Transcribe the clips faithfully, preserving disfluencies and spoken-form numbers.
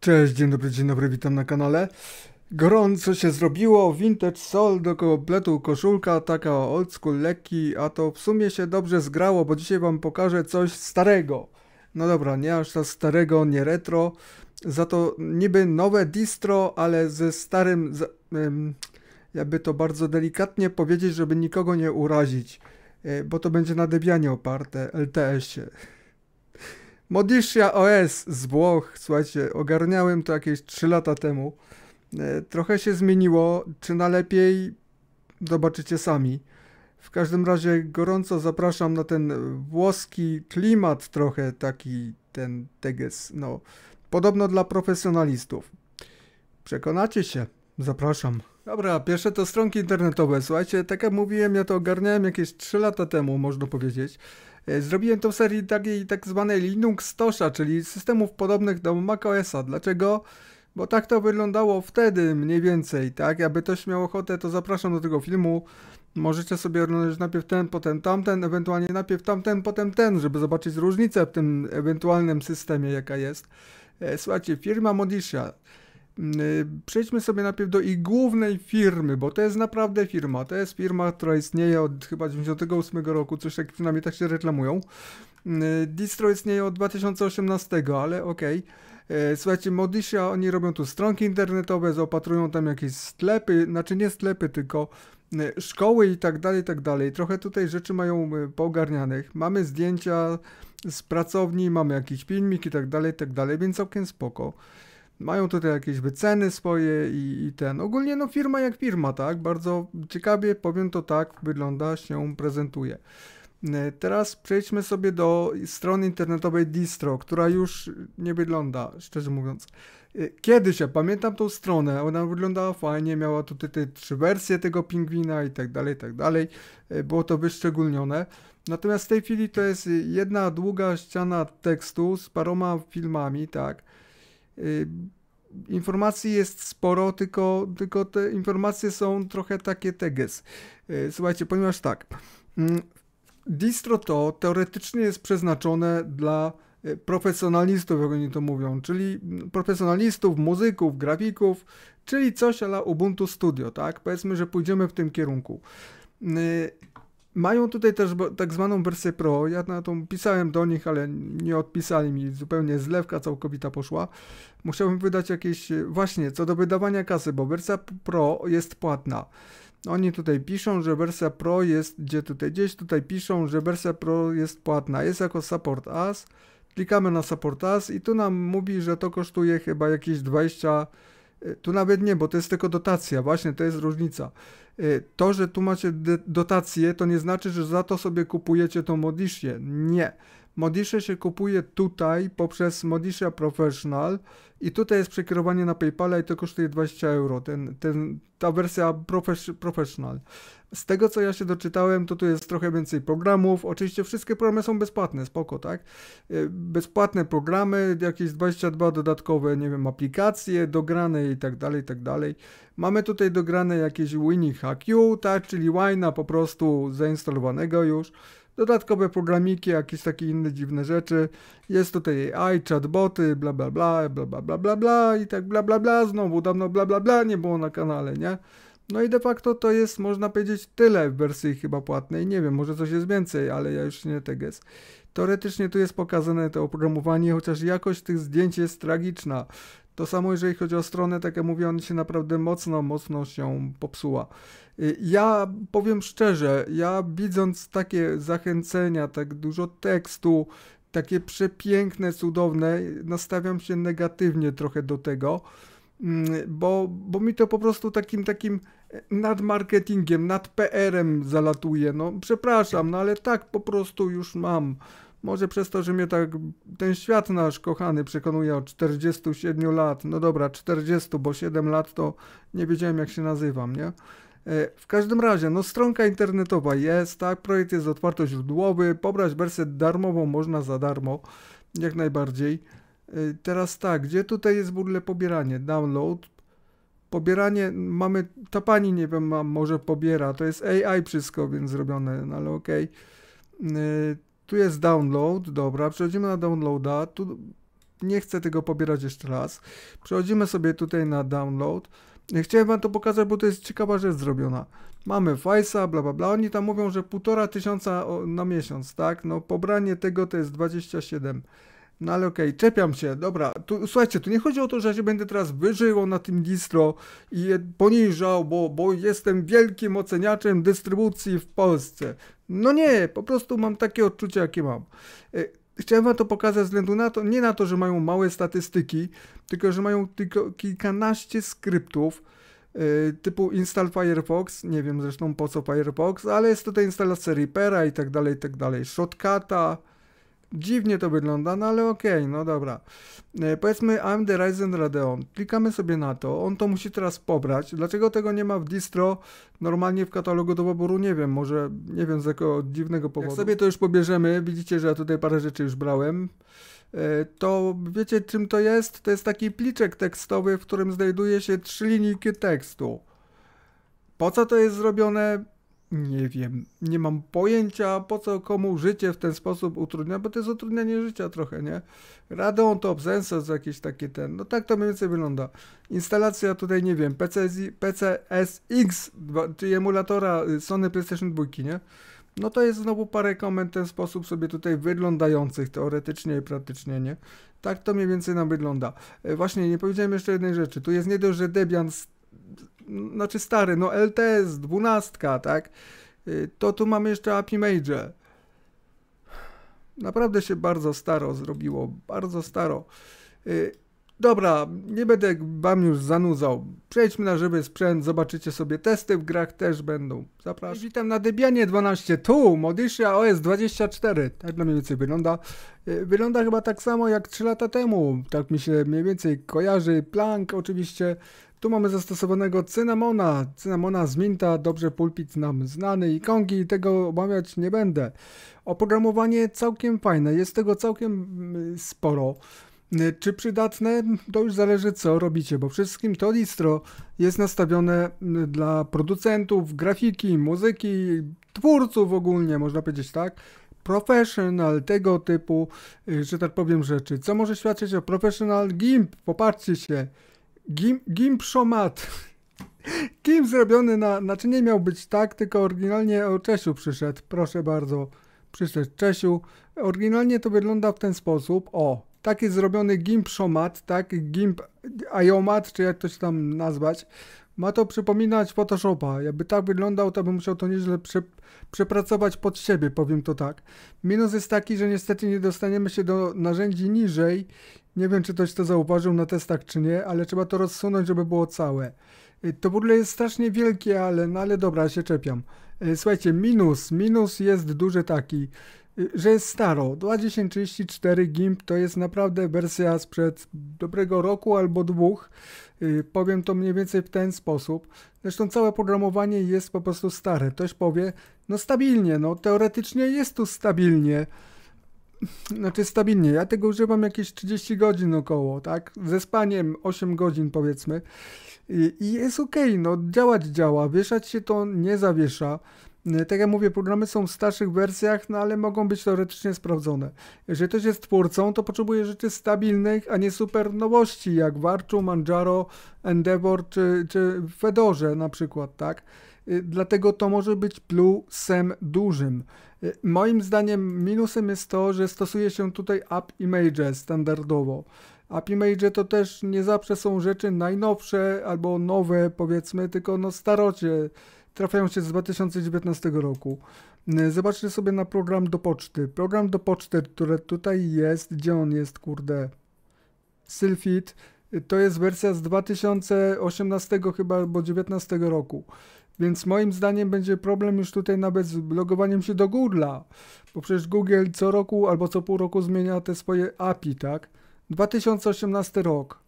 Cześć, dzień dobry, dzień dobry, witam na kanale. Gorąco się zrobiło, vintage sol do kompletu, koszulka taka old school, lekki, a to w sumie się dobrze zgrało, bo dzisiaj wam pokażę coś starego. No dobra, nie aż tak starego, nie retro, za to niby nowe distro, ale ze starym, jakby to bardzo delikatnie powiedzieć, żeby nikogo nie urazić, bo to będzie na Debianie oparte, L T S-ie. Modicia O S z Włoch, słuchajcie, ogarniałem to jakieś trzy lata temu. E, trochę się zmieniło, czy na lepiej, zobaczycie sami. W każdym razie gorąco zapraszam na ten włoski klimat trochę taki, ten teges, no, podobno dla profesjonalistów. Przekonacie się, zapraszam. Dobra, pierwsze to stronki internetowe, słuchajcie, tak jak mówiłem, ja to ogarniałem jakieś trzy lata temu, można powiedzieć. Zrobiłem to w serii takiej tak zwanej Linux Tosha, czyli systemów podobnych do Mac O S-a. Dlaczego? Bo tak to wyglądało wtedy mniej więcej, tak? Aby ktoś miał ochotę, to zapraszam do tego filmu. Możecie sobie oglądać najpierw ten, potem tamten, ewentualnie najpierw tamten, potem ten, żeby zobaczyć różnicę w tym ewentualnym systemie, jaka jest. Słuchajcie, firma Modicia. Przejdźmy sobie najpierw do ich głównej firmy, bo to jest naprawdę firma, to jest firma, która istnieje od chyba dziewięćdziesiątego ósmego roku, coś tak, przynajmniej tak się reklamują. Distro istnieje od dwa tysiące osiemnastego, ale okej. Okay. Słuchajcie, Modicia, oni robią tu stronki internetowe, zaopatrują tam jakieś sklepy, znaczy nie sklepy, tylko szkoły i tak dalej, i tak dalej. Trochę tutaj rzeczy mają poogarnianych, mamy zdjęcia z pracowni, mamy jakiś filmik i tak dalej, i tak dalej, więc całkiem spoko. Mają tutaj jakieś wyceny swoje i, i ten. Ogólnie no firma jak firma, tak? Bardzo ciekawie, powiem to tak, wygląda, się prezentuje. Teraz przejdźmy sobie do strony internetowej distro, która już nie wygląda, szczerze mówiąc. Kiedyś, ja pamiętam tą stronę, ona wyglądała fajnie, miała tutaj te trzy wersje tego pingwina i tak dalej, i tak dalej. Było to wyszczególnione. Natomiast w tej chwili to jest jedna długa ściana tekstu z paroma filmami, tak? Informacji jest sporo, tylko, tylko te informacje są trochę takie teges. Słuchajcie, ponieważ tak, distro to teoretycznie jest przeznaczone dla profesjonalistów, jak oni to mówią, czyli profesjonalistów, muzyków, grafików, czyli coś ala Ubuntu Studio, tak? Powiedzmy, że pójdziemy w tym kierunku. Mają tutaj też tak zwaną wersję Pro, ja na tą pisałem do nich, ale nie odpisali mi, zupełnie zlewka całkowita poszła. Musiałbym wydać jakieś, właśnie co do wydawania kasy, bo wersja Pro jest płatna. Oni tutaj piszą, że wersja Pro jest, gdzie tutaj, gdzieś tutaj piszą, że wersja Pro jest płatna, jest jako Support As. Klikamy na Support As i tu nam mówi, że to kosztuje chyba jakieś dwadzieścia... Tu nawet nie, bo to jest tylko dotacja, właśnie to jest różnica. To, że tu macie dotację, to nie znaczy, że za to sobie kupujecie tą Modicię. Nie. Modicię się kupuje tutaj poprzez Modicia Professional i tutaj jest przekierowanie na PayPala i to kosztuje dwadzieścia euro, ten, ten, ta wersja profes, Professional. Z tego, co ja się doczytałem, to tu jest trochę więcej programów. Oczywiście wszystkie programy są bezpłatne, spoko, tak? Bezpłatne programy, jakieś dwadzieścia dwa dodatkowe, nie wiem, aplikacje dograne i tak dalej, i tak dalej. Mamy tutaj dograne jakieś WiniHQ, tak? Czyli Wine'a po prostu zainstalowanego już. Dodatkowe programiki, jakieś takie inne dziwne rzeczy. Jest tutaj A I, chatboty, bla bla bla, bla bla bla bla bla i tak bla bla bla, znowu dawno bla bla bla nie było na kanale, nie? No i de facto to jest, można powiedzieć, tyle w wersji chyba płatnej. Nie wiem, może coś jest więcej, ale ja już nie tego jest. Teoretycznie tu jest pokazane to oprogramowanie, chociaż jakość tych zdjęć jest tragiczna. To samo jeżeli chodzi o stronę, tak jak mówię, ona się naprawdę mocno, mocno się popsuła. Ja powiem szczerze, ja widząc takie zachęcenia, tak dużo tekstu, takie przepiękne, cudowne, nastawiam się negatywnie trochę do tego, bo, bo mi to po prostu takim, takim nad marketingiem, nad P R-em zalatuje. No przepraszam, no ale tak po prostu już mam. Może przez to, że mnie tak ten świat nasz kochany przekonuje od czterdziestu siedmiu lat. No dobra, czterdziestu, bo siedem lat to nie wiedziałem, jak się nazywam, nie? W każdym razie, no stronka internetowa jest, tak? Projekt jest otwartoźródłowy. Pobrać wersję darmową można za darmo, jak najbardziej. Teraz tak, gdzie tutaj jest w ogóle pobieranie? Download. Pobieranie mamy, ta pani, nie wiem, może pobiera. To jest A I wszystko, więc zrobione, no ale okej. Okay. Tu jest download, dobra, przechodzimy na downloada, tu nie chcę tego pobierać jeszcze raz. Przechodzimy sobie tutaj na download. Chciałem wam to pokazać, bo to jest ciekawa rzecz zrobiona. Mamy Face'a, bla bla bla, oni tam mówią, że półtora tysiąca na miesiąc, tak? No pobranie tego to jest dwadzieścia siedem. No ale okej, okay, czepiam się, dobra, tu, słuchajcie, tu nie chodzi o to, że ja się będę teraz wyżył na tym distro i poniżał, bo, bo jestem wielkim oceniaczem dystrybucji w Polsce. No nie, po prostu mam takie odczucie, jakie mam. Chciałem wam to pokazać ze względu na to, nie na to, że mają małe statystyki, tylko że mają tylko kilkanaście skryptów yy, typu install Firefox, nie wiem zresztą po co Firefox, ale jest tutaj instalacja Reapera i tak dalej, i tak dalej, Shotcut'a. Dziwnie to wygląda, no ale okej, okay, no dobra. E, powiedzmy A M D Ryzen Radeon. Klikamy sobie na to, on to musi teraz pobrać. Dlaczego tego nie ma w distro? Normalnie w katalogu do wyboru nie wiem, może nie wiem z jakiego dziwnego powodu. Jak sobie to już pobierzemy, widzicie, że ja tutaj parę rzeczy już brałem. E, to wiecie czym to jest? To jest taki pliczek tekstowy, w którym znajduje się trzy linijki tekstu. Po co to jest zrobione? Nie wiem, nie mam pojęcia, po co komu życie w ten sposób utrudnia, bo to jest utrudnianie życia trochę, nie? Radeon Top Sensor, jakiś taki ten, no tak to mniej więcej wygląda. Instalacja tutaj, nie wiem, P C S X, czyli emulatora Sony PlayStation dwa, nie? No to jest znowu parę komend w ten sposób sobie tutaj wyglądających teoretycznie i praktycznie, nie? Tak to mniej więcej nam wygląda. Właśnie, nie powiedziałem jeszcze jednej rzeczy, tu jest nie dość, że Debian... Znaczy stary, no L T S, dwunastka, tak? To tu mamy jeszcze AppImage. Naprawdę się bardzo staro zrobiło, bardzo staro. Dobra, nie będę wam już zanudzał. Przejdźmy na żywy sprzęt, zobaczycie sobie, testy w grach też będą. Zapraszam. Witam na Debianie dwanaście, tu Modicia O S dwadzieścia cztery. Tak to mniej więcej wygląda. Wygląda chyba tak samo jak trzy lata temu. Tak mi się mniej więcej kojarzy. Plank oczywiście. Tu mamy zastosowanego Cinnamona, Cinnamona z Minta, dobrze pulpit nam znany i Kongi, tego omawiać nie będę. Oprogramowanie całkiem fajne, jest tego całkiem sporo. Czy przydatne? To już zależy co robicie, bo wszystkim to distro jest nastawione dla producentów, grafiki, muzyki, twórców ogólnie, można powiedzieć tak. Professional, tego typu, że tak powiem rzeczy. Co może świadczyć o Professional Gimp? Popatrzcie się. Gim, Gimpszomat. Gimp zrobiony na... Znaczy nie miał być tak, tylko oryginalnie o Czesiu przyszedł. Proszę bardzo, przyszedł Czesiu. Oryginalnie to wygląda w ten sposób. O, tak jest zrobiony Gimpszomat, tak? Gimp Iomat, czy jak to się tam nazwać. Ma to przypominać Photoshopa. Jakby tak wyglądał, to bym musiał to nieźle prze, przepracować pod siebie, powiem to tak. Minus jest taki, że niestety nie dostaniemy się do narzędzi niżej. Nie wiem, czy ktoś to zauważył na testach, czy nie, ale trzeba to rozsunąć, żeby było całe. To w ogóle jest strasznie wielkie, ale, no ale dobra, ja się czepiam. Słuchajcie, minus, minus jest duży taki, że jest staro. dwa tysiące trzydzieści cztery Gimp to jest naprawdę wersja sprzed dobrego roku albo dwóch. Powiem to mniej więcej w ten sposób. Zresztą całe programowanie jest po prostu stare. Ktoś powie, no stabilnie, no teoretycznie jest tu stabilnie. Znaczy stabilnie, ja tego używam jakieś trzydzieści godzin około, tak? Ze spaniem osiem godzin powiedzmy. I, i jest okej, okay, no działać działa, wieszać się to nie zawiesza. Tak jak mówię, programy są w starszych wersjach, no ale mogą być teoretycznie sprawdzone. Jeżeli ktoś jest twórcą, to potrzebuje rzeczy stabilnych, a nie super nowości, jak w Archu, Manjaro, Endeavor czy, czy w Fedorze na przykład, tak? Dlatego to może być plusem dużym. Moim zdaniem minusem jest to, że stosuje się tutaj AppImage standardowo. AppImage to też nie zawsze są rzeczy najnowsze albo nowe powiedzmy, tylko no starocie. Trafiają się z dwa tysiące dziewiętnastego roku. Zobaczcie sobie na program do poczty. Program do poczty, który tutaj jest, gdzie on jest, kurde, Sylfit, to jest wersja z dwa tysiące osiemnastego chyba, albo dwa tysiące dziewiętnastego roku. Więc moim zdaniem będzie problem już tutaj nawet z logowaniem się do Google'a, bo przecież Google co roku albo co pół roku zmienia te swoje A P I, tak? dwa tysiące osiemnasty rok.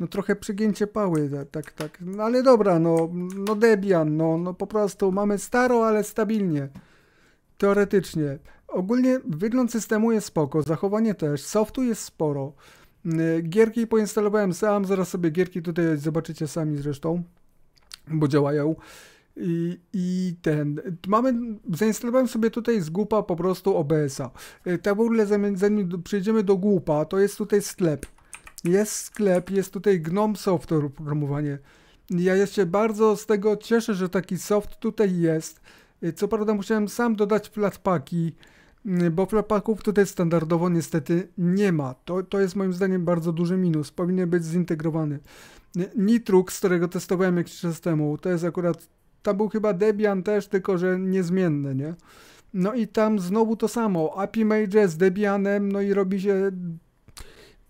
No trochę przygięcie pały, tak, tak, no ale dobra, no, no Debian, no, no po prostu mamy staro, ale stabilnie, teoretycznie. Ogólnie wygląd systemu jest spoko, zachowanie też, softu jest sporo. Gierki poinstalowałem sam, zaraz sobie gierki tutaj zobaczycie sami zresztą, bo działają. I, i ten, mamy, zainstalowałem sobie tutaj z głupa po prostu O B S-a. Tak w ogóle zanim, zanim przejdziemy do głupa, to jest tutaj sklep. Jest sklep, jest tutaj GNOME Software oprogramowanie. Ja jeszcze bardzo z tego cieszę, że taki soft tutaj jest. Co prawda musiałem sam dodać flatpaki, bo flatpaków tutaj standardowo niestety nie ma. To, to jest moim zdaniem bardzo duży minus. Powinien być zintegrowany. Nitrux, którego testowałem jakiś czas temu, to jest akurat... Tam był chyba Debian też, tylko że niezmienny, nie? No i tam znowu to samo. AppImage z Debianem, no i robi się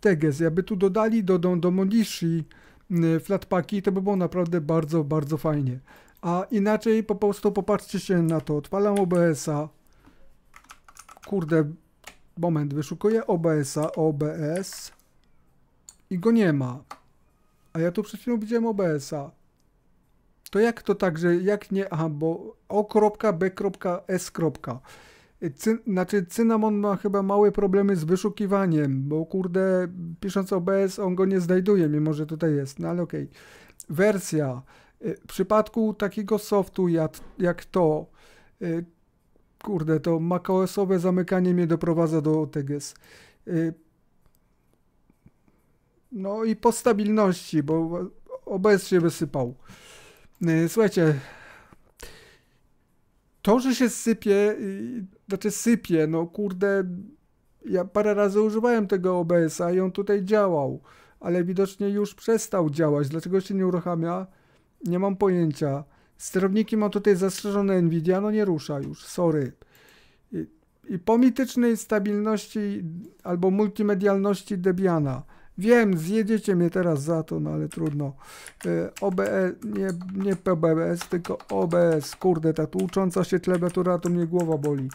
teges. Jakby tu dodali do, do, do Modici flatpaki, to by było naprawdę bardzo, bardzo fajnie. A inaczej po prostu popatrzcie się na to. Odpalam O B S-a. Kurde, moment, wyszukuję O B S-a, O B S i go nie ma. A ja tu przed chwilą widziałem O B S-a. To jak to tak, że jak nie, aha, bo o.b.s. Cy, znaczy Cinnamon ma chyba małe problemy z wyszukiwaniem, bo kurde, pisząc O B S on go nie znajduje, mimo że tutaj jest, no ale okej. Okay. Wersja. W przypadku takiego softu jak, jak to, kurde, to macOS-owe zamykanie mnie doprowadza do teges. No i po stabilności, bo O B S się wysypał. Słuchajcie, to, że się sypie, znaczy sypie, no kurde, ja parę razy używałem tego O B S-a i on tutaj działał, ale widocznie już przestał działać. Dlaczego się nie uruchamia? Nie mam pojęcia. Sterowniki mam tutaj zastrzeżone NVIDIA, no nie rusza już, sorry. I, i po mitycznej stabilności albo multimedialności Debiana. Wiem, zjedziecie mnie teraz za to, no ale trudno. O B S, nie, nie P B S, tylko O B S. Kurde, ta tłucząca się klawiatura, to mnie głowa boli.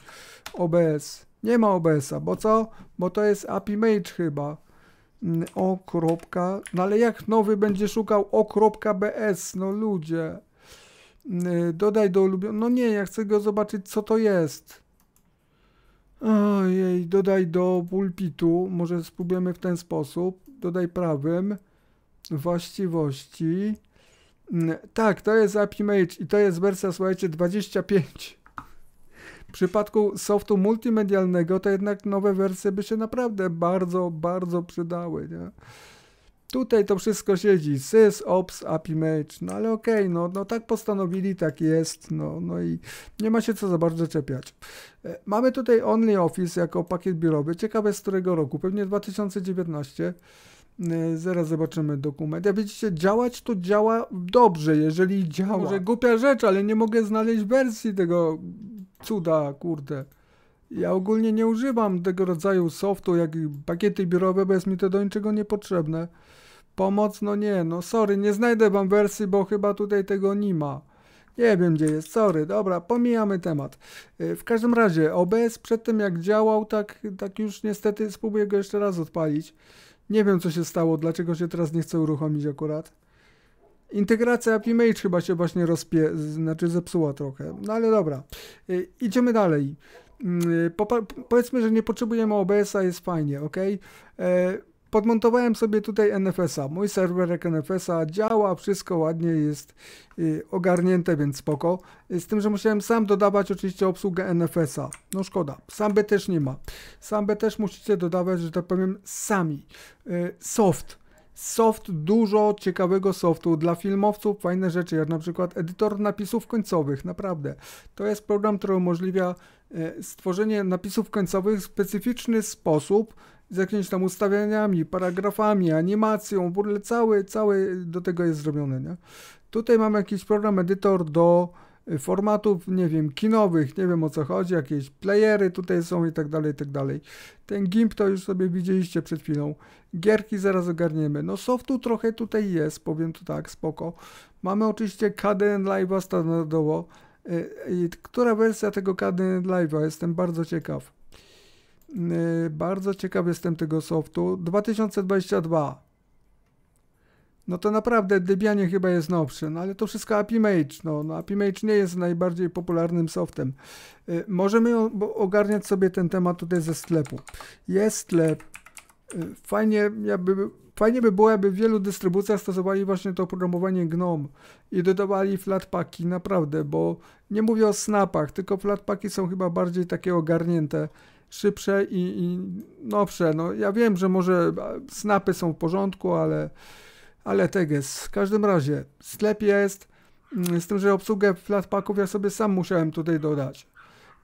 O B S. Nie ma O B S-a, bo co? Bo to jest AppImage chyba. O. No ale jak nowy będzie szukał O.bs? No ludzie. Dodaj do ulubionego. No nie, ja chcę go zobaczyć, co to jest. Ojej, dodaj do pulpitu, może spróbujemy w ten sposób, dodaj prawym, właściwości, tak, to jest AppImage i to jest wersja, słuchajcie, dwadzieścia pięć. W przypadku softu multimedialnego to jednak nowe wersje by się naprawdę bardzo, bardzo przydały, nie? Tutaj to wszystko siedzi, sys, ops, AppImage, no ale okej, okay, no, no tak postanowili, tak jest, no, no i nie ma się co za bardzo czepiać. Mamy tutaj OnlyOffice jako pakiet biurowy, ciekawe z którego roku, pewnie dwa tysiące dziewiętnaście, zaraz zobaczymy dokument. Jak widzicie, działać to działa dobrze, jeżeli działa. Może głupia rzecz, ale nie mogę znaleźć wersji tego cuda, kurde. Ja ogólnie nie używam tego rodzaju softu, jak pakiety biurowe, bo jest mi to do niczego niepotrzebne. Pomoc? No nie, no sorry, nie znajdę wam wersji, bo chyba tutaj tego nie ma. Nie wiem, gdzie jest, sorry, dobra, pomijamy temat. W każdym razie, O B S przed tym jak działał, tak, tak już niestety spróbuję go jeszcze raz odpalić. Nie wiem, co się stało, dlaczego się teraz nie chce uruchomić akurat. Integracja AppImage chyba się właśnie rozpie... znaczy zepsuła trochę, no ale dobra. Idziemy dalej. Popa powiedzmy, że nie potrzebujemy O B S-a, jest fajnie, ok? E, podmontowałem sobie tutaj N F S-a, mój serwerek N F S-a działa, wszystko ładnie jest y, ogarnięte, więc spoko. Z tym, że musiałem sam dodawać oczywiście obsługę N F S-a, no szkoda, Samby też nie ma. Samby też musicie dodawać, że tak powiem, sami. E, soft. Soft, dużo ciekawego softu dla filmowców, fajne rzeczy, jak na przykład edytor napisów końcowych, naprawdę. To jest program, który umożliwia stworzenie napisów końcowych w specyficzny sposób, z jakimiś tam ustawieniami, paragrafami, animacją, w ogóle cały, cały do tego jest zrobiony, nie? Tutaj mamy jakiś program edytor do formatów, nie wiem, kinowych, nie wiem o co chodzi, jakieś playery tutaj są i tak dalej, i tak dalej. Ten Gimp to już sobie widzieliście przed chwilą. Gierki zaraz ogarniemy. No softu trochę tutaj jest, powiem to tak, spoko. Mamy oczywiście Kdenlive'a standardowo. Która wersja tego Kdenlive'a? Jestem bardzo ciekaw. Bardzo ciekaw jestem tego softu. dwa tysiące dwadzieścia dwa. No to naprawdę Debianie chyba jest nowszy, no ale to wszystko AppImage, no, no AppImage nie jest najbardziej popularnym softem. Yy, możemy o, bo ogarniać sobie ten temat tutaj ze sklepu. Jest sklep, yy, fajnie, jakby, Fajnie by było, jakby w wielu dystrybucjach stosowali właśnie to oprogramowanie GNOME i dodawali flatpaki, naprawdę, bo nie mówię o snapach, tylko flatpaki są chyba bardziej takie ogarnięte, szybsze i, i nowsze. No, ja wiem, że może snapy są w porządku, ale, ale tak jest. W każdym razie sklep jest, z tym, że obsługę flatpaków ja sobie sam musiałem tutaj dodać.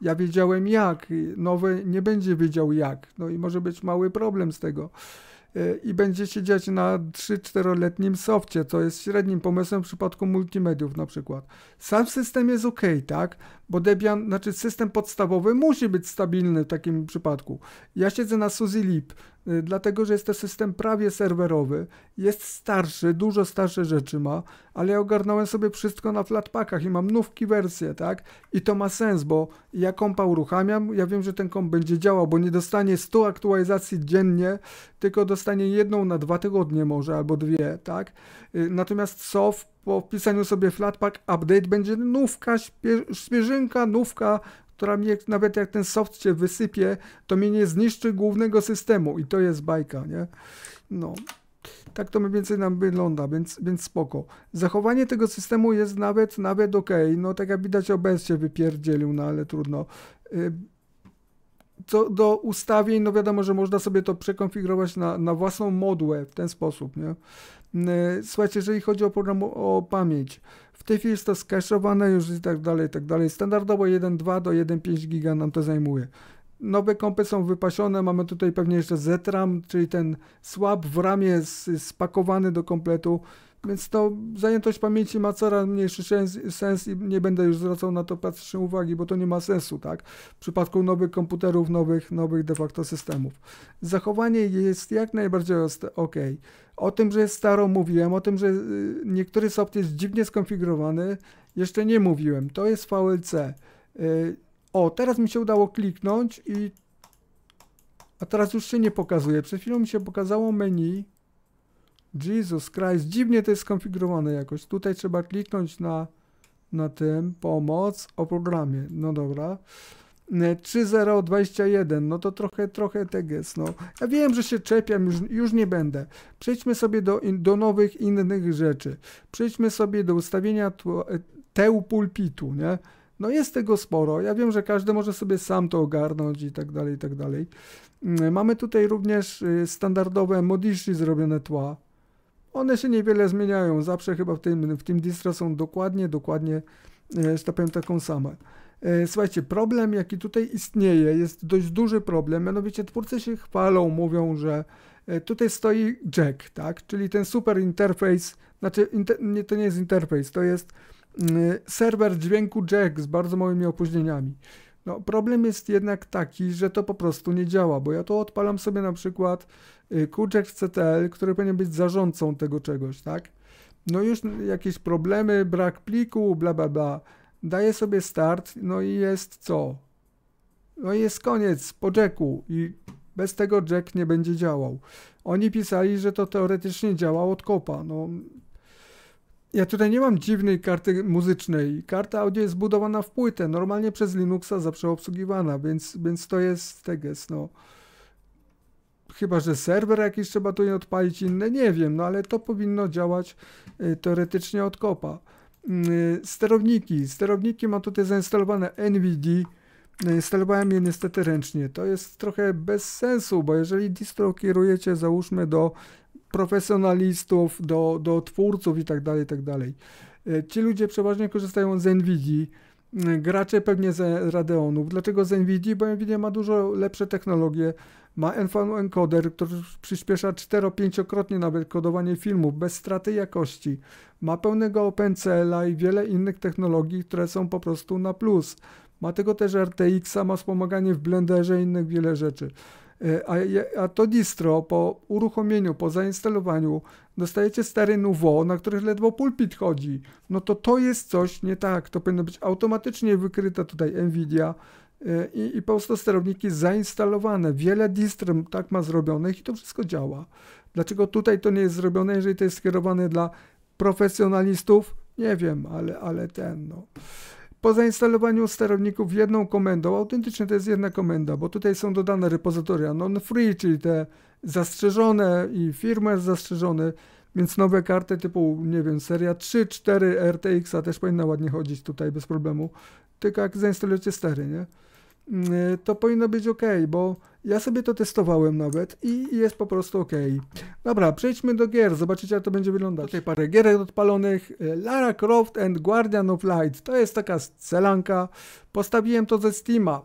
Ja wiedziałem jak, nowy nie będzie wiedział jak, no i może być mały problem z tego. I będzie się dziać na trzy-czteroletnim sofcie, co jest średnim pomysłem w przypadku multimediów na przykład. Sam system jest ok, tak? Bo Debian, znaczy system podstawowy musi być stabilny w takim przypadku. Ja siedzę na SuzyLib, dlatego że jest to system prawie serwerowy, jest starszy, dużo starsze rzeczy ma, ale ja ogarnąłem sobie wszystko na flatpakach i mam nówki wersje, tak? I to ma sens, bo ja kompa uruchamiam, ja wiem, że ten komp będzie działał, bo nie dostanie stu aktualizacji dziennie, tylko dostanie jedną na dwa tygodnie może, albo dwie, tak? Natomiast soft po wpisaniu sobie flatpak update będzie nówka, świeżynka, nówka, która mnie, nawet jak ten soft się wysypie, to mnie nie zniszczy głównego systemu i to jest bajka, nie? No, tak to mniej więcej nam wygląda, więc, więc spoko. Zachowanie tego systemu jest nawet, nawet ok, no tak jak widać O B S się wypierdzielił, no ale trudno. Co do ustawień, no wiadomo, że można sobie to przekonfigurować na, na własną modłę w ten sposób, nie? Słuchajcie, jeżeli chodzi o, program, o pamięć, w tej chwili jest to skaszowane już i tak dalej, i tak dalej. Standardowo jeden przecinek dwa do jeden przecinek pięć giga nam to zajmuje. Nowe kompy są wypasione, mamy tutaj pewnie jeszcze Z RAM, czyli ten swap w ramie jest spakowany do kompletu, więc to zajętość pamięci ma coraz mniejszy sens, sens i nie będę już zwracał na to patrzeć uwagi, bo to nie ma sensu, tak? W przypadku nowych komputerów, nowych, nowych de facto systemów. Zachowanie jest jak najbardziej ok. O tym, że jest staro mówiłem, o tym, że niektóry soft jest dziwnie skonfigurowany, jeszcze nie mówiłem. To jest V L C. O, teraz mi się udało kliknąć i... A teraz już się nie pokazuje. Przed chwilą mi się pokazało menu. Jesus Christ, dziwnie to jest skonfigurowane jakoś. Tutaj trzeba kliknąć na, na tym, pomoc, o programie. No dobra. trzy zero dwadzieścia jeden, no to trochę, trochę tak jest, no. Ja wiem, że się czepiam, już, już nie będę. Przejdźmy sobie do, in, do nowych, innych rzeczy. Przejdźmy sobie do ustawienia teł pulpitu, nie? No jest tego sporo, ja wiem, że każdy może sobie sam to ogarnąć i tak dalej, i tak dalej. Mamy tutaj również standardowe Modici zrobione tła. One się niewiele zmieniają, zawsze chyba w tym, w tym distro są dokładnie, dokładnie, że tak powiem, taką samą. Słuchajcie, problem jaki tutaj istnieje, jest dość duży problem, mianowicie twórcy się chwalą, mówią, że tutaj stoi Jack, tak, czyli ten super interfejs, znaczy inter, nie, to nie jest interfejs, to jest serwer dźwięku Jack z bardzo małymi opóźnieniami. No, problem jest jednak taki, że to po prostu nie działa, bo ja to odpalam sobie na przykład QJack C T L, który powinien być zarządcą tego czegoś, tak? No już jakieś problemy, brak pliku, bla bla bla. Daję sobie start, no i jest co? No i jest koniec po Jacku i bez tego Jack nie będzie działał. Oni pisali, że to teoretycznie działa od kopa, no... Ja tutaj nie mam dziwnej karty muzycznej. Karta audio jest budowana w płytę, normalnie przez Linuxa zawsze obsługiwana, więc, więc to jest teges, no. Chyba że serwer jakiś trzeba tu odpalić, inne, nie wiem, no ale to powinno działać y, teoretycznie od kopa. Y, sterowniki. Sterowniki mam tutaj zainstalowane NVIDIA. Instalowałem je niestety ręcznie. To jest trochę bez sensu, bo jeżeli distro kierujecie, załóżmy, do profesjonalistów, do, do twórców i tak dalej, i tak dalej. Ci ludzie przeważnie korzystają z NVIDII, gracze pewnie z Radeonów. Dlaczego z NVIDII? Bo NVIDIA ma dużo lepsze technologie, ma encoder, który przyspiesza cztero-pięciokrotnie nawet kodowanie filmów bez straty jakości. Ma pełnego OpenCL-a i wiele innych technologii, które są po prostu na plus. Ma tego też R T X-a, ma wspomaganie w Blenderze i innych wiele rzeczy. A, a to distro po uruchomieniu, po zainstalowaniu dostajecie stary nouveau, na których ledwo pulpit chodzi. No to to jest coś nie tak. To powinno być automatycznie wykryta tutaj NVIDIA i, i po prostu sterowniki zainstalowane. Wiele distr tak ma zrobionych i to wszystko działa. Dlaczego tutaj to nie jest zrobione, jeżeli to jest skierowane dla profesjonalistów? Nie wiem, ale, ale ten no... Po zainstalowaniu sterowników jedną komendą, autentycznie to jest jedna komenda, bo tutaj są dodane repozytoria non-free, czyli te zastrzeżone i firmware jest zastrzeżony, więc nowe karty typu, nie wiem, seria trzy, cztery R T X też powinna ładnie chodzić tutaj bez problemu, tylko jak zainstalujecie stery, nie? To powinno być ok, bo ja sobie to testowałem nawet i jest po prostu ok. Dobra, przejdźmy do gier, zobaczycie jak to będzie wyglądać. Tutaj parę gierek odpalonych. Lara Croft and Guardian of Light, to jest taka scelanka, postawiłem to ze Steama.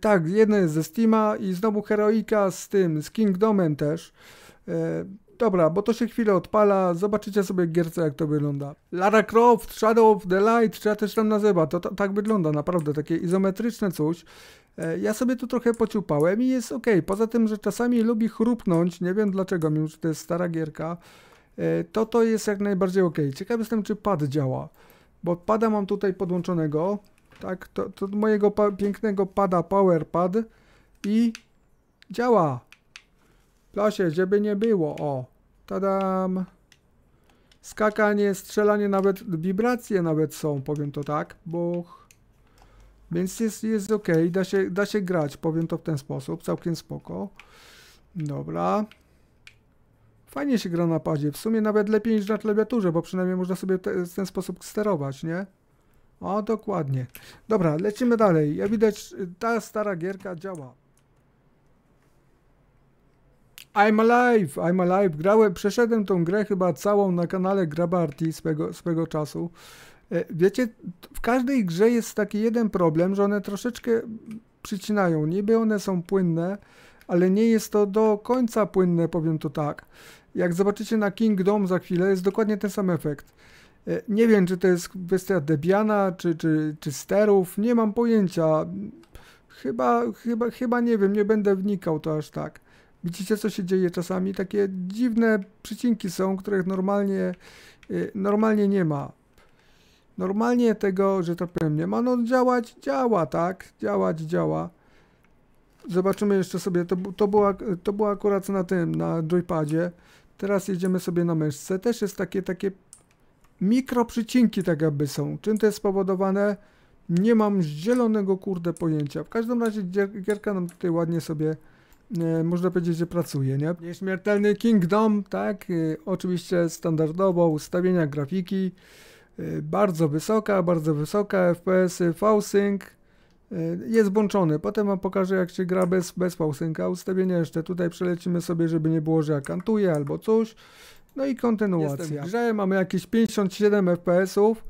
Tak, jedno jest ze Steama i znowu Heroica z tym, z Kingdomem też. Dobra, bo to się chwilę odpala, zobaczycie sobie w gierce jak to wygląda. Lara Croft, Shadow of the Light, czy ja też tam nazywa, to tak wygląda naprawdę, takie izometryczne coś. E, ja sobie tu trochę pociupałem i jest ok, poza tym, że czasami lubi chrupnąć, nie wiem dlaczego, mimo że to jest stara gierka, e, to to jest jak najbardziej ok. Ciekawy jestem, czy pad działa, bo pada mam tutaj podłączonego, tak, to, to mojego pa pięknego pada PowerPad i działa. Plasie, żeby nie było, o, tadam, skakanie, strzelanie, nawet wibracje nawet są, powiem to tak, bo, więc jest, jest ok, da się, da się grać, powiem to w ten sposób, całkiem spoko, dobra, fajnie się gra na padzie, w sumie nawet lepiej niż na klawiaturze, bo przynajmniej można sobie te, w ten sposób sterować, nie? O, dokładnie, dobra, lecimy dalej, jak widać ta stara gierka działa. I'm Alive, I'm Alive, grałem, przeszedłem tą grę chyba całą na kanale Grabarty swego, swego czasu. Wiecie, w każdej grze jest taki jeden problem, że one troszeczkę przycinają, niby one są płynne, ale nie jest to do końca płynne, powiem to tak. Jak zobaczycie na Kingdom za chwilę, jest dokładnie ten sam efekt. Nie wiem, czy to jest kwestia Debiana, czy, czy, czy sterów, nie mam pojęcia. Chyba, chyba, chyba nie wiem, nie będę wnikał to aż tak. Widzicie, co się dzieje czasami? Takie dziwne przycinki są, których normalnie, normalnie nie ma. Normalnie tego, że tak powiem, nie ma. No działać, działa, tak? Działać, działa. Zobaczymy jeszcze sobie, to, to, była, to była akurat na tym, na joypadzie. Teraz jedziemy sobie na myszce. Też jest takie, takie mikroprzycinki tak jakby są. Czym to jest spowodowane? Nie mam zielonego kurde pojęcia. W każdym razie gierka nam tutaj ładnie sobie... Można powiedzieć, że pracuje, nie? Nieśmiertelny Kingdom, tak? Oczywiście standardowo ustawienia grafiki. Bardzo wysoka, bardzo wysoka. F P S-y, V-Sync. Jest włączony. Potem wam pokażę, jak się gra bez, bez V-Synca. Ustawienia jeszcze tutaj przelecimy sobie, żeby nie było, że ja kantuję albo coś. No i kontynuacja. Jestem w grze, mamy jakieś pięćdziesiąt siedem F P S-ów.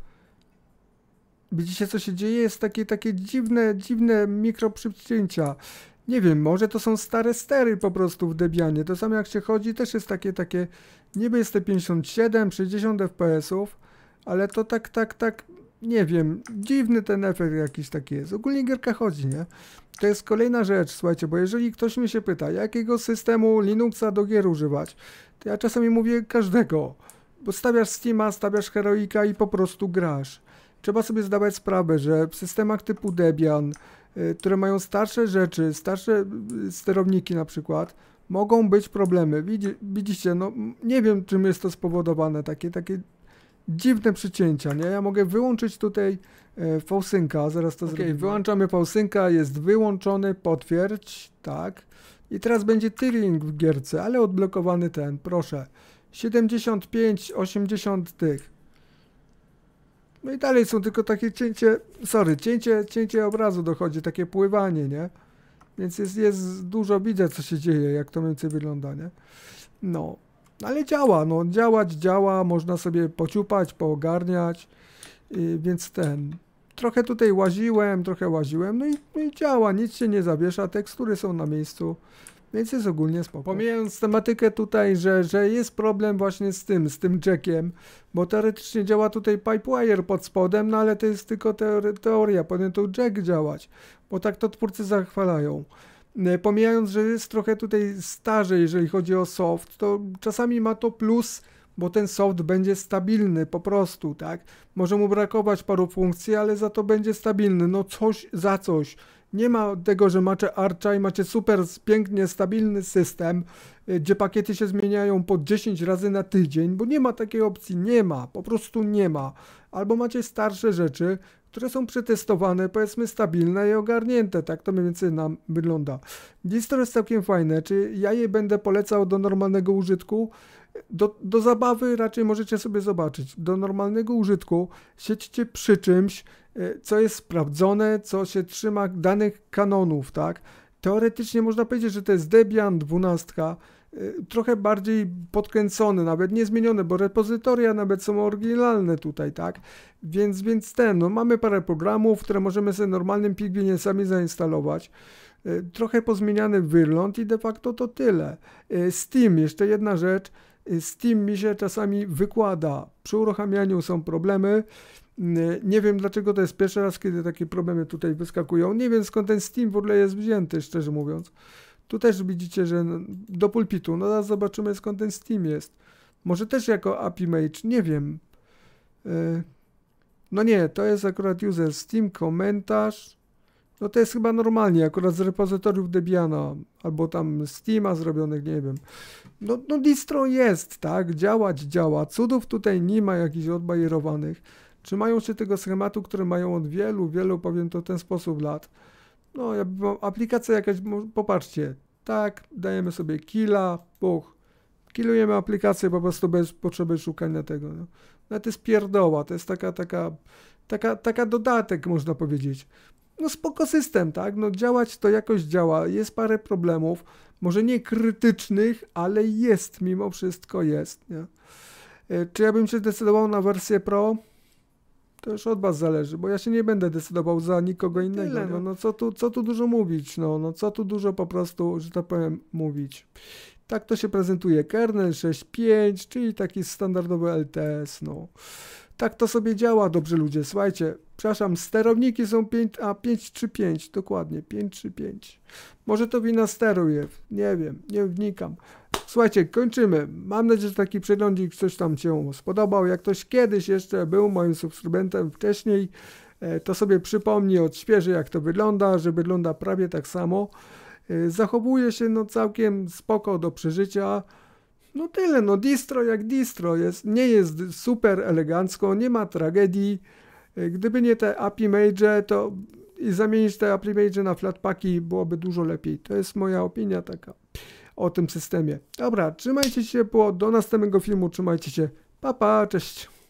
Widzicie, co się dzieje? Jest takie, takie dziwne, dziwne mikroprzycięcia. Nie wiem, może to są stare stery po prostu w Debianie. To samo jak się chodzi, też jest takie, takie, niby jest te pięćdziesiąt siedem, sześćdziesiąt F P S-ów, ale to tak, tak, tak, nie wiem, dziwny ten efekt jakiś taki jest. Ogólnie gierka chodzi, nie? To jest kolejna rzecz, słuchajcie, bo jeżeli ktoś mnie się pyta, jakiego systemu Linuxa do gier używać, to ja czasami mówię każdego, bo stawiasz Steama, stawiasz Heroica i po prostu grasz. Trzeba sobie zdawać sprawę, że w systemach typu Debian, które mają starsze rzeczy, starsze sterowniki na przykład, mogą być problemy. Widzi, widzicie, no nie wiem, czym jest to spowodowane, takie, takie dziwne przycięcia, nie? Ja mogę wyłączyć tutaj e, V-Synca, zaraz to okay, zrobię. Wyłączamy V-Synca, jest wyłączony, potwierdź, tak. I teraz będzie tiering w gierce, ale odblokowany ten, proszę. siedemdziesiąt pięć, osiemdziesiąt tych. No i dalej są tylko takie cięcie, sorry, cięcie, cięcie obrazu dochodzi, takie pływanie, nie? Więc jest, jest dużo, widzę, co się dzieje, jak to mniej więcej wygląda, nie? No, ale działa, no, działać, działa, można sobie pociupać, poogarniać, yy, więc ten, trochę tutaj łaziłem, trochę łaziłem, no i, no i działa, nic się nie zawiesza, tekstury są na miejscu, więc jest ogólnie spoko. Pomijając tematykę tutaj, że, że jest problem właśnie z tym, z tym Jackiem, bo teoretycznie działa tutaj Pipewire pod spodem, no ale to jest tylko teoria, powinien tu Jack działać, bo tak to twórcy zachwalają. Pomijając, że jest trochę tutaj starzej, jeżeli chodzi o soft, to czasami ma to plus, bo ten soft będzie stabilny po prostu, tak? Może mu brakować paru funkcji, ale za to będzie stabilny, no coś za coś. Nie ma tego, że macie Archa i macie super, pięknie, stabilny system, gdzie pakiety się zmieniają po dziesięć razy na tydzień, bo nie ma takiej opcji, nie ma, po prostu nie ma. Albo macie starsze rzeczy, które są przetestowane, powiedzmy stabilne i ogarnięte, tak to mniej więcej nam wygląda. Distro jest całkiem fajne, czy ja je będę polecał do normalnego użytku? Do, do zabawy raczej możecie sobie zobaczyć, do normalnego użytku siedźcie przy czymś, co jest sprawdzone, co się trzyma danych kanonów, tak? Teoretycznie można powiedzieć, że to jest Debian dwanaście, trochę bardziej podkręcony, nawet nie zmieniony, bo repozytoria nawet są oryginalne tutaj, tak? Więc, więc ten, no mamy parę programów, które możemy sobie normalnym pingwinem sami zainstalować. Trochę pozmieniany wygląd i de facto to tyle. Steam, jeszcze jedna rzecz. Steam mi się czasami wykłada. Przy uruchamianiu są problemy. Nie wiem dlaczego, to jest pierwszy raz, kiedy takie problemy tutaj wyskakują. Nie wiem skąd ten Steam w ogóle jest wzięty, szczerze mówiąc. Tu też widzicie, że do pulpitu. No teraz zobaczymy skąd ten Steam jest. Może też jako AppImage, nie wiem. No nie, to jest akurat user Steam, komentarz. No to jest chyba normalnie, akurat z repozytoriów Debiana, albo tam Steama zrobionych, nie wiem. No, no distro jest, tak, działać działa. Cudów tutaj nie ma jakichś odbajerowanych. Trzymają się tego schematu, który mają od wielu, wielu, powiem to w ten sposób, lat. No, aplikacja jakaś, popatrzcie, tak, dajemy sobie killa, puch, killujemy aplikację po prostu bez potrzeby szukania tego. No, no to jest pierdoła, to jest taka, taka, taka, taka dodatek, można powiedzieć. No spoko system, tak, no działać to jakoś działa, jest parę problemów, może nie krytycznych, ale jest, mimo wszystko jest, nie? Czy ja bym się zdecydował na wersję Pro? To już od was zależy, bo ja się nie będę decydował za nikogo innego. Tyle, no. No, no co tu, co tu dużo mówić, no, no co tu dużo po prostu, że tak powiem, mówić. Tak to się prezentuje, kernel sześć pięć, czyli taki standardowy L T S, no. Tak to sobie działa, dobrze ludzie, słuchajcie, przepraszam, sterowniki są pięć, a pięć trzy pięć, dokładnie, pięć trzy pięć. Może to wina steruje, nie wiem, nie wnikam. Słuchajcie, kończymy. Mam nadzieję, że taki przeglądnik coś tam się spodobał. Jak ktoś kiedyś jeszcze był moim subskrybentem wcześniej, to sobie przypomni, odświeży jak to wygląda, że wygląda prawie tak samo. Zachowuje się no całkiem spoko do przeżycia. No tyle, no distro jak distro jest, nie jest super elegancko, nie ma tragedii. Gdyby nie te AppImage, to i zamienić te AppImage na Flatpaki byłoby dużo lepiej. To jest moja opinia taka o tym systemie. Dobra, trzymajcie się, do następnego filmu, trzymajcie się, pa pa, cześć.